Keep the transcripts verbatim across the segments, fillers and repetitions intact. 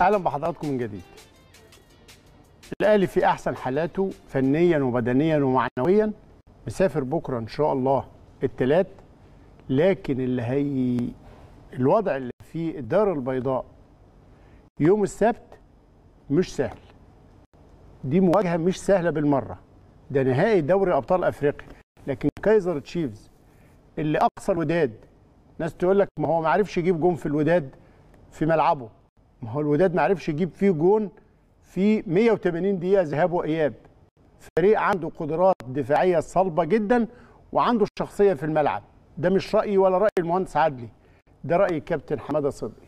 اهلا بحضراتكم من جديد. الاهلي في احسن حالاته فنيا وبدنيا ومعنويا، مسافر بكره ان شاء الله الثلاث، لكن اللي هي الوضع اللي في الدار البيضاء يوم السبت مش سهل. دي مواجهه مش سهله بالمره، ده نهائي دوري ابطال افريقيا. لكن كايزر تشيفز اللي اقصى الوداد، ناس تقول لك ما هو ما عرفش يجيب جون في الوداد في ملعبه، ما هو الوداد ما عرفش يجيب فيه جون في مية وتمانين دقيقه ذهاب واياب. فريق عنده قدرات دفاعيه صلبه جدا وعنده شخصيه في الملعب. ده مش رايي ولا راي المهندس عدلي، ده راي الكابتن حماده صدقي.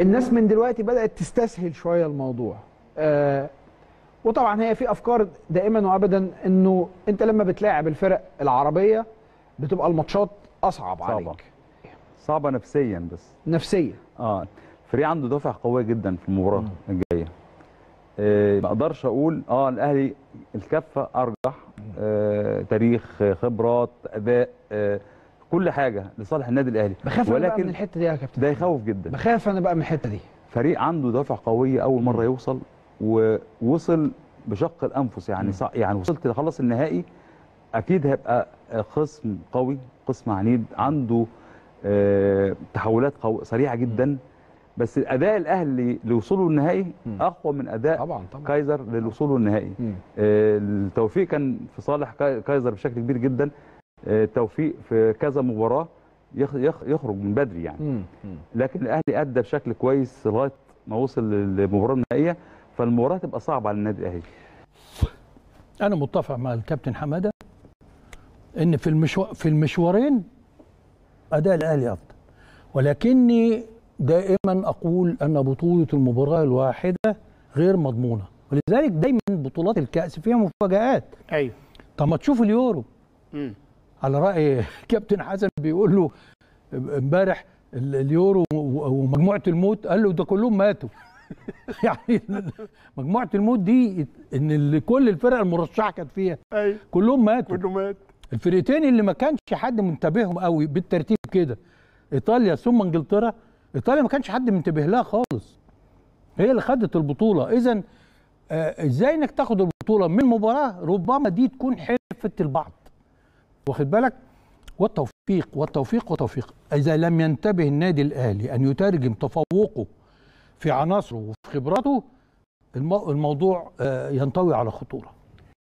الناس من دلوقتي بدات تستسهل شويه الموضوع، آه وطبعا هي في افكار دائما وابدا انه انت لما بتلاعب الفرق العربيه بتبقى الماتشات اصعب صعبة. عليك صعبه نفسيا، بس نفسيا اه فريق عنده دافع قوي جدا في المباراه الجايه. آه ما اقدرش اقول اه الاهلي الكفه ارجح، آه تاريخ، خبرات، اداء، آه كل حاجه لصالح النادي الاهلي. بخاف انا بقى من الحته دي يا كابتن، ده يخوف جدا. بخاف انا بقى من الحته دي. فريق عنده دافع قوي اول مره يوصل، ووصل بشق الانفس يعني صع... يعني وصلت لخلص النهائي، اكيد هيبقى خصم قوي، قسم عنيد، عنده آه تحولات قو... سريعه جدا. بس الاداء الاهلي لوصوله النهائي اقوى من اداء طبعاً طبعاً. كايزر لوصوله النهائي، آه التوفيق كان في صالح كايزر بشكل كبير جدا، آه التوفيق في كذا مباراه يخ... يخ... يخرج من بدري يعني. مم. مم. لكن الاهلي ادى بشكل كويس لغايه ما وصل للمباراه النهائيه، فالمباراه تبقى صعبه على النادي الاهلي. انا متفق مع الكابتن حماده ان في المشو... في المشوارين اداء الاهلي افضل، ولكني دائما اقول ان بطوله المباراه الواحده غير مضمونه، ولذلك دايما بطولات الكاس فيها مفاجآت. ايوه، طب ما تشوف اليورو. امم على راي كابتن حسن بيقول له امبارح اليورو ومجموعه الموت، قال له ده كلهم ماتوا. يعني مجموعه الموت دي ان اللي كل الفرق المرشحه كانت فيها أي. كلهم ماتوا، كله مات. الفرقتين اللي ما كانش حد منتبههم قوي بالترتيب كده ايطاليا ثم انجلترا. ايطاليا ما كانش حد منتبه لها خالص، هي اللي خدت البطوله. اذا ازاي انك تاخد البطوله من مباراه ربما دي تكون حرفه البعض، واخد بالك؟ والتوفيق والتوفيق والتوفيق. اذا لم ينتبه النادي الاهلي ان يترجم تفوقه في عناصره وفي خبراته، الموضوع ينطوي على خطورة.